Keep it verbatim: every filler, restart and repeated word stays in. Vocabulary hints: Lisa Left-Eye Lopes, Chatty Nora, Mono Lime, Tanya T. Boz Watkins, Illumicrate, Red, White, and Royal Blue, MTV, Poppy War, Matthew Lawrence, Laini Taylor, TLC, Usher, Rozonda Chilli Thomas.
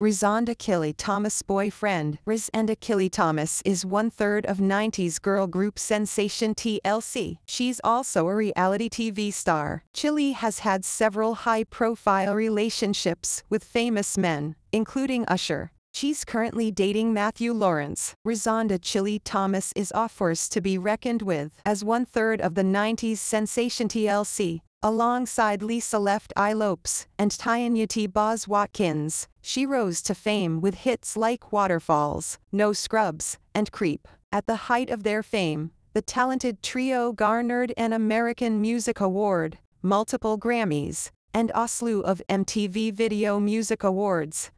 Rozonda Chilli Thomas' boyfriend, Rozonda Chilli Thomas, is one-third of nineties girl group sensation T L C. She's also a reality T V star. Chilli has had several high-profile relationships with famous men, including Usher. She's currently dating Matthew Lawrence. Rozonda Chilli Thomas is a force to be reckoned with as one-third of the nineties sensation T L C. Alongside Lisa Left-Eye Lopes and Tanya T. Boz Watkins, she rose to fame with hits like Waterfalls, No Scrubs, and Creep. At the height of their fame, the talented trio garnered an American Music Award, multiple Grammys, and a slew of M T V Video Music Awards.